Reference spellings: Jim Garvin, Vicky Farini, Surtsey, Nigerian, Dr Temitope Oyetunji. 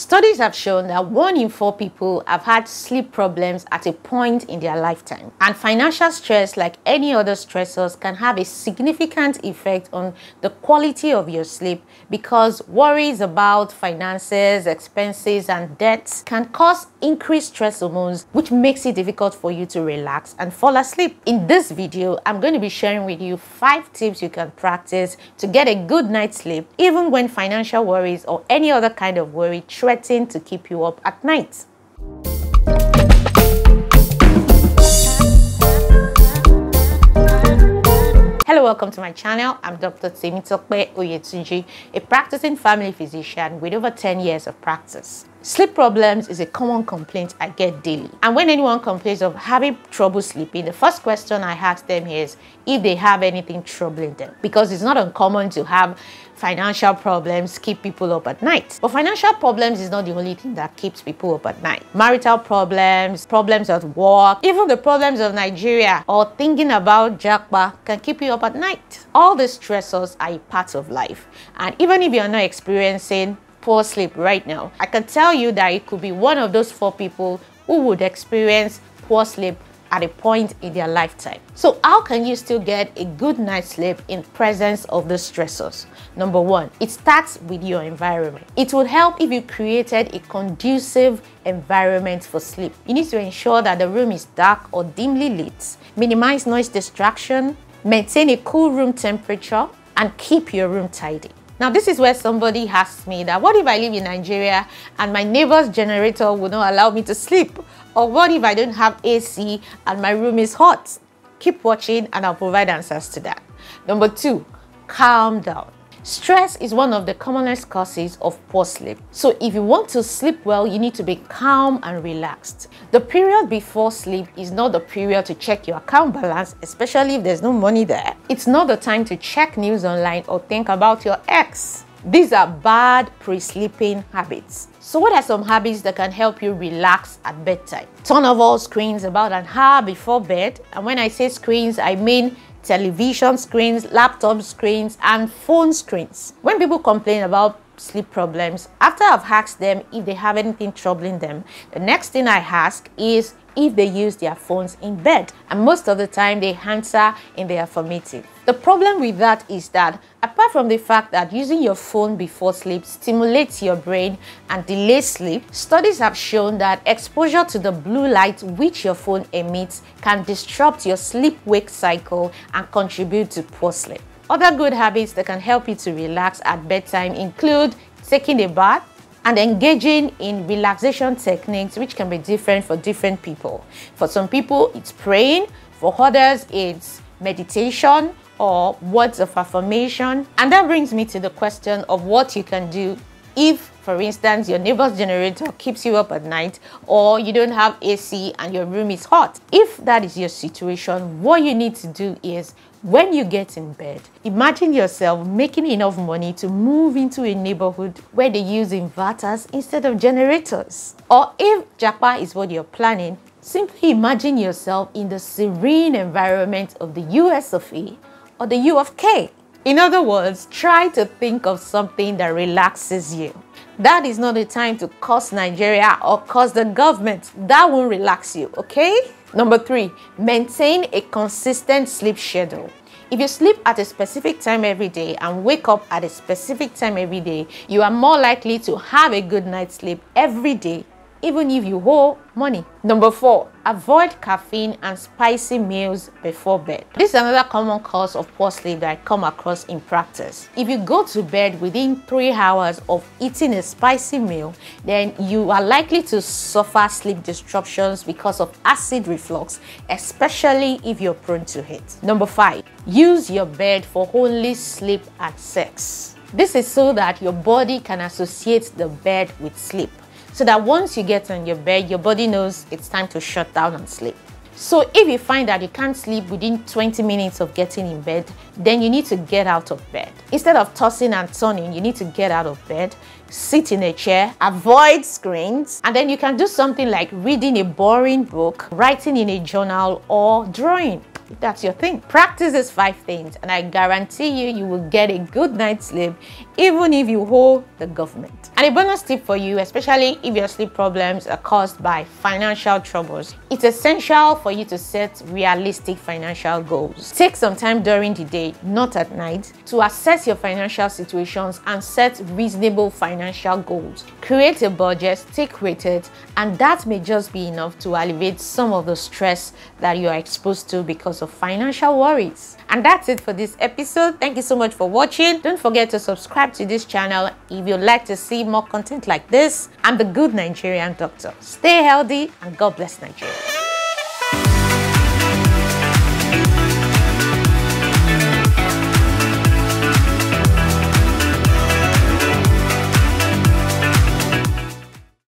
Studies have shown that 1 in 4 people have had sleep problems at a point in their lifetime. And financial stress, like any other stressors, can have a significant effect on the quality of your sleep because worries about finances, expenses, and debts can cause increased stress hormones, which makes it difficult for you to relax and fall asleep. In this video, I'm going to be sharing with you 5 tips you can practice to get a good night's sleep, even when financial worries or any other kind of worry threaten to keep you up at night. Hello, welcome to my channel. I'm Dr. Temitope Oyetunji, a practicing family physician with over 10 years of practice. Sleep problems is a common complaint I get daily. And when anyone complains of having trouble sleeping, the first question I ask them is if they have anything troubling them. Because it's not uncommon to have financial problems keep people up at night. But financial problems is not the only thing that keeps people up at night. Marital problems, problems at work, even the problems of Nigeria or thinking about Jackpa can keep you up at night. All the stressors are a part of life. And even if you're not experiencing poor sleep right now, I can tell you that it could be one of those 4 people who would experience poor sleep at a point in their lifetime. So how can you still get a good night's sleep in presence of the stressors? Number 1, it starts with your environment. It would help if you created a conducive environment for sleep. You need to ensure that the room is dark or dimly lit, minimize noise distraction, maintain a cool room temperature, and keep your room tidy. Now, this is where somebody asks me that what if I live in Nigeria and my neighbor's generator will not allow me to sleep? Or what if I don't have AC and my room is hot? Keep watching and I'll provide answers to that. Number 2, calm down. Stress is one of the commonest causes of poor sleep. So if you want to sleep well, you need to be calm and relaxed. The period before sleep is not the period to check your account balance, especially if there's no money there. It's not the time to check news online or think about your ex. These are bad pre-sleeping habits. So what are some habits that can help you relax at bedtime? Turn off all screens about an hour before bed. And when I say screens, I mean television screens, laptop screens, and phone screens. When people complain about sleep problems, after I've asked them if they have anything troubling them, the next thing I ask is if they use their phones in bed. And most of the time, they answer in the affirmative. The problem with that is that apart from the fact that using your phone before sleep stimulates your brain and delays sleep, studies have shown that exposure to the blue light which your phone emits can disrupt your sleep-wake cycle and contribute to poor sleep. Other good habits that can help you to relax at bedtime include taking a bath and engaging in relaxation techniques, which can be different for different people. For some people, it's praying. For others, it's meditation or words of affirmation. And that brings me to the question of what you can do if, for instance, your neighbor's generator keeps you up at night or you don't have AC and your room is hot. If that is your situation, what you need to do is when you get in bed, imagine yourself making enough money to move into a neighborhood where they use inverters instead of generators. Or if Japan is what you're planning, simply imagine yourself in the serene environment of the US of A or the U of K. In other words, try to think of something that relaxes you. That is not the time to curse Nigeria or curse the government. That won't relax you, okay? Number 3, maintain a consistent sleep schedule. If you sleep at a specific time every day and wake up at a specific time every day, you are more likely to have a good night's sleep every day, even if you owe money. Number 4, avoid caffeine and spicy meals before bed. This is another common cause of poor sleep that I come across in practice. If you go to bed within 3 hours of eating a spicy meal, then you are likely to suffer sleep disruptions because of acid reflux, especially if you're prone to it. Number 5, use your bed for only sleep and sex. This is so that your body can associate the bed with sleep, so that once you get on your bed, your body knows it's time to shut down and sleep. So if you find that you can't sleep within 20 minutes of getting in bed, then you need to get out of bed. Instead of tossing and turning, you need to get out of bed, sit in a chair, avoid screens, and then you can do something like reading a boring book, writing in a journal, or drawing, if that's your thing. Practice these 5 things and I guarantee you will get a good night's sleep even if you owe the government. And a bonus tip for you, especially if your sleep problems are caused by financial troubles, it's essential for you to set realistic financial goals. Take some time during the day, not at night, to assess your financial situations and set reasonable financial goals. Create a budget, stay rated, and that may just be enough to alleviate some of the stress that you are exposed to because of financial worries. And that's it for this episode. Thank you so much for watching. Don't forget to subscribe to this channel if you'd like to see more content like this. I'm the Good Nigerian Doctor. Stay healthy and God bless Nigeria.